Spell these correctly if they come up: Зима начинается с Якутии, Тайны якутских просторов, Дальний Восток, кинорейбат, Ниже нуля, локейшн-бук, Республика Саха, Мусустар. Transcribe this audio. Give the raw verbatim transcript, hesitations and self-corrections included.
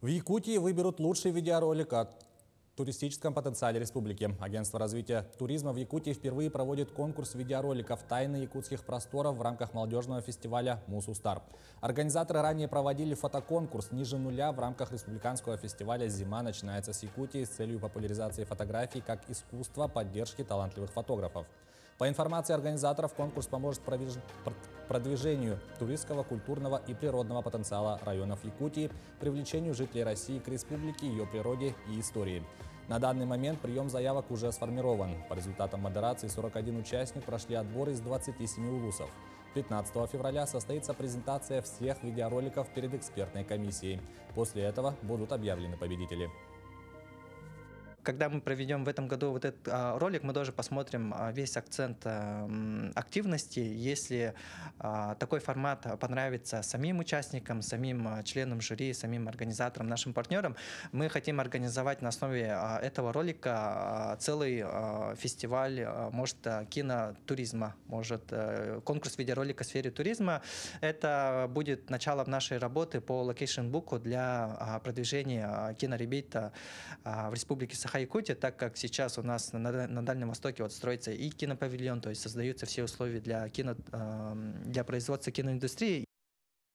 В Якутии выберут лучший видеоролик о туристическом потенциале республики. Агентство развития туризма в Якутии впервые проводит конкурс видеороликов «Тайны якутских просторов» в рамках молодежного фестиваля «Мусустар». Организаторы ранее проводили фотоконкурс «Ниже нуля» в рамках республиканского фестиваля «Зима начинается с Якутии» с целью популяризации фотографий как искусства, поддержки талантливых фотографов. По информации организаторов, конкурс поможет продвижению туристского, культурного и природного потенциала районов Якутии, привлечению жителей России к республике, ее природе и истории. На данный момент прием заявок уже сформирован. По результатам модерации сорок один участник прошли отбор из двадцати семи улусов. пятнадцатого февраля состоится презентация всех видеороликов перед экспертной комиссией. После этого будут объявлены победители. Когда мы проведем в этом году вот этот а, ролик, мы тоже посмотрим а, весь акцент а, активности. Если а, такой формат понравится самим участникам, самим а, членам жюри, самим организаторам, нашим партнерам, мы хотим организовать на основе а, этого ролика а, целый а, фестиваль, а, может, а, кинотуризма, может, а, конкурс видеоролика в сфере туризма. Это будет начало нашей работы по локейшн-буку для а, продвижения а, кинорейбата а, в Республике Саха, Якутии, так как сейчас у нас на, на Дальнем Востоке вот строится и кинопавильон, то есть создаются все условия для, кино, для производства киноиндустрии.